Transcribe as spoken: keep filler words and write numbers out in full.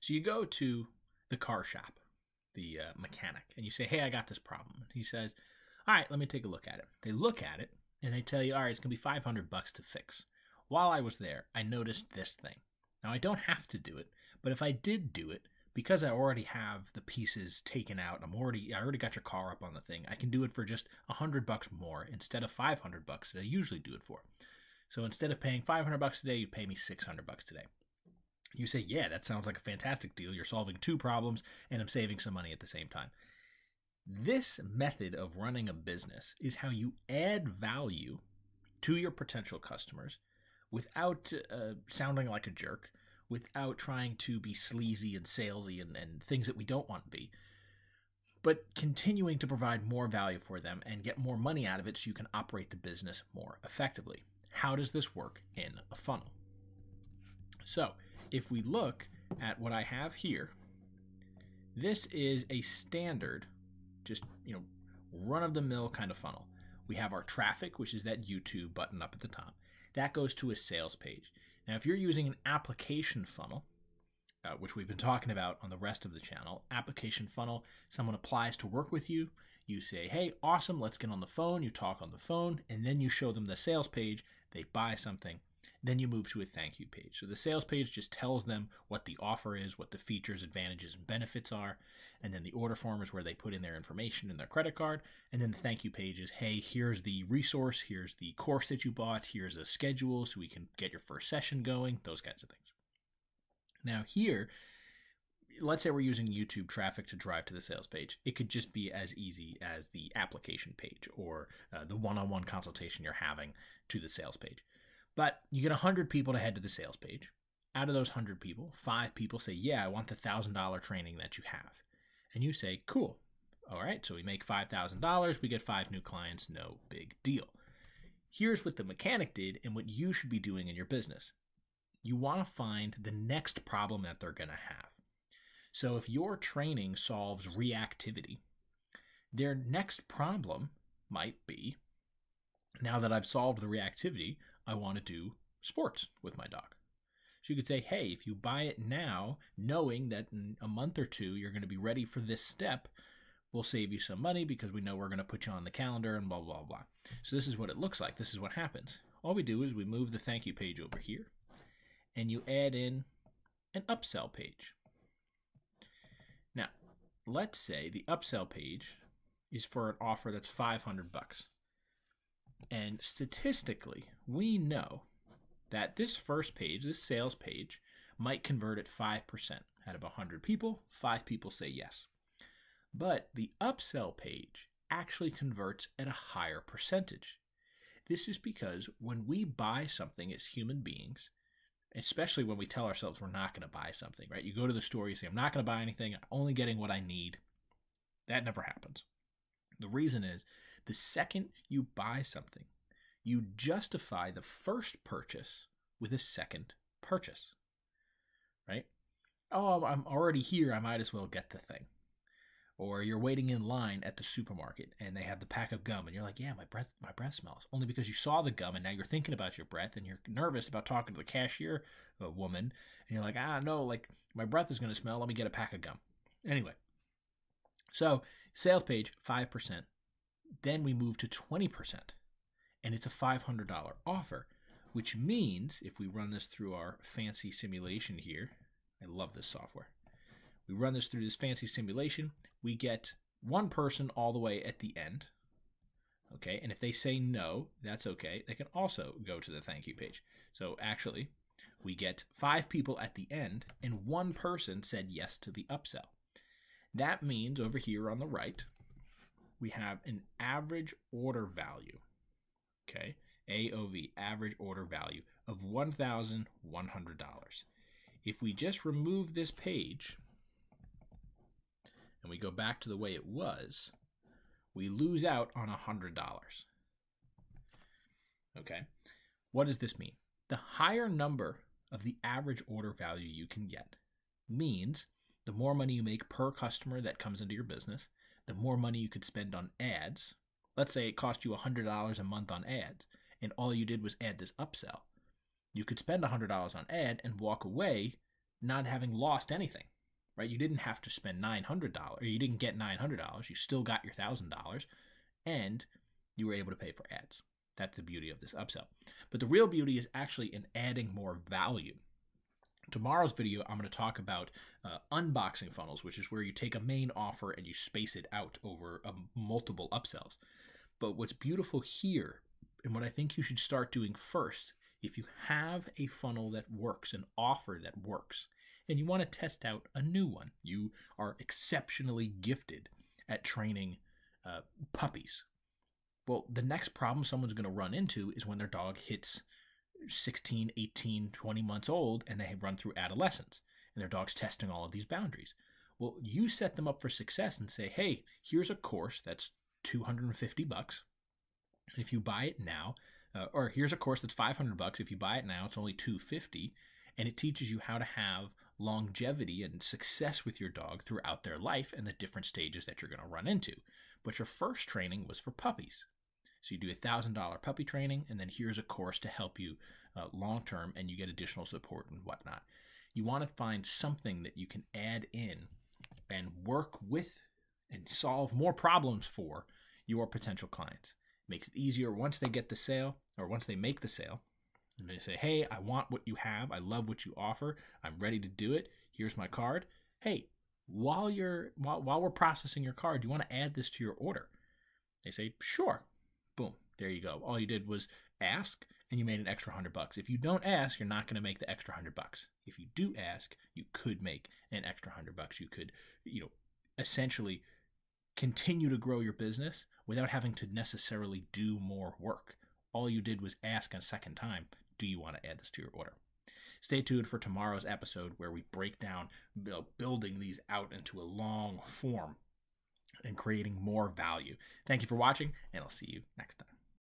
So you go to the car shop, the uh, mechanic, and you say, hey, I got this problem. And he says, all right, let me take a look at it. They look at it, and they tell you, all right, it's going to be five hundred bucks to fix. While I was there, I noticed this thing. Now, I don't have to do it, but if I did do it, because I already have the pieces taken out, I'm already, I already got your car up on the thing, I can do it for just one hundred bucks more instead of five hundred bucks that I usually do it for. So instead of paying five hundred bucks today, you pay me six hundred bucks today. You say, yeah, that sounds like a fantastic deal. You're solving two problems, and I'm saving some money at the same time. This method of running a business is how you add value to your potential customers without uh, sounding like a jerk, without trying to be sleazy and salesy and, and things that we don't want to be, but continuing to provide more value for them and get more money out of it so you can operate the business more effectively. How does this work in a funnel? So if we look at what I have here, this is a standard, just, you know, run-of-the-mill kind of funnel. We have our traffic, which is that YouTube button up at the top. That goes to a sales page. Now, if you're using an application funnel, uh, which we've been talking about on the rest of the channel, application funnel, someone applies to work with you. You say, hey, awesome, let's get on the phone. You talk on the phone, and then you show them the sales page. They buy something. Then you move to a thank you page. So the sales page just tells them what the offer is, what the features, advantages, and benefits are. And then the order form is where they put in their information and their credit card. And then the thank you page is, hey, here's the resource, here's the course that you bought, here's a schedule so we can get your first session going, those kinds of things. Now here, let's say we're using YouTube traffic to drive to the sales page. It could just be as easy as the application page or uh, the one-on-one consultation you're having to the sales page. But you get one hundred people to head to the sales page. Out of those one hundred people, five people say, yeah, I want the one thousand dollar training that you have. And you say, cool. All right, so we make five thousand dollars. We get five new clients. No big deal. Here's what the mechanic did and what you should be doing in your business. You want to find the next problem that they're going to have. So if your training solves reactivity, their next problem might be, now that I've solved the reactivity, I want to do sports with my dog. So you could say, hey, if you buy it now, knowing that in a month or two, you're going to be ready for this step, we'll save you some money because we know we're going to put you on the calendar and blah, blah, blah. So this is what it looks like. This is what happens. All we do is we move the thank you page over here and you add in an upsell page. Now, let's say the upsell page is for an offer that's five hundred bucks. And statistically, we know that this first page, this sales page, might convert at five percent. Out of one hundred people, five people say yes. But the upsell page actually converts at a higher percentage. This is because when we buy something as human beings, especially when we tell ourselves we're not going to buy something, right? You go to the store, you say, I'm not going to buy anything, I'm only getting what I need. That never happens. The reason is, the second you buy something, you justify the first purchase with a second purchase, right? Oh, I'm already here. I might as well get the thing. Or you're waiting in line at the supermarket and they have the pack of gum and you're like, yeah, my breath, my breath smells. Only because you saw the gum and now you're thinking about your breath and you're nervous about talking to the cashier uh, woman. And you're like, ah, no, like my breath is going to smell. Let me get a pack of gum. Anyway, so sales page, five percent. Then we move to twenty percent, and it's a five hundred dollar offer, which means if we run this through our fancy simulation here, I love this software. We run this through this fancy simulation, we get one person all the way at the end, okay? And if they say no, that's okay. They can also go to the thank you page. So actually, we get five people at the end, and one person said yes to the upsell. That means over here on the right, we have an average order value, okay, A O V, average order value, of one thousand one hundred dollars. If we just remove this page and we go back to the way it was, we lose out on one hundred dollars, okay? What does this mean? The higher number of the average order value you can get means the more money you make per customer that comes into your business, the more money you could spend on ads. Let's say it cost you one hundred dollars a month on ads, and all you did was add this upsell. You could spend one hundred dollars on ad and walk away not having lost anything, right? You didn't have to spend nine hundred dollars. You didn't get nine hundred dollars. You still got your one thousand dollars, and you were able to pay for ads. That's the beauty of this upsell. But the real beauty is actually in adding more value. Tomorrow's video, I'm going to talk about uh, unboxing funnels, which is where you take a main offer and you space it out over uh, multiple upsells. But what's beautiful here, and what I think you should start doing first, if you have a funnel that works, an offer that works, and you want to test out a new one, you are exceptionally gifted at training uh, puppies. Well, the next problem someone's going to run into is when their dog hits sixteen, eighteen, twenty months old and they run through adolescence and their dog's testing all of these boundaries. Well, you set them up for success and say, hey, here's a course that's two hundred fifty bucks. If you buy it now, uh, or here's a course that's five hundred bucks. If you buy it now, it's only two hundred fifty, and it teaches you how to have longevity and success with your dog throughout their life and the different stages that you're going to run into. But your first training was for puppies. So you do a one thousand dollar puppy training, and then here's a course to help you uh, long-term, and you get additional support and whatnot. You want to find something that you can add in and work with and solve more problems for your potential clients. It makes it easier once they get the sale, or once they make the sale, and they say, hey, I want what you have. I love what you offer. I'm ready to do it. Here's my card. Hey, while, you're, while, while we're processing your card, do you want to add this to your order? They say, sure. Boom, there you go. All you did was ask, and you made an extra hundred bucks. If you don't ask, you're not going to make the extra hundred bucks. If you do ask, you could make an extra hundred bucks. You could, you know, essentially continue to grow your business without having to necessarily do more work. All you did was ask a second time, do you want to add this to your order? Stay tuned for tomorrow's episode where we break down building these out into a long form and creating more value. Thank you for watching, and I'll see you next time.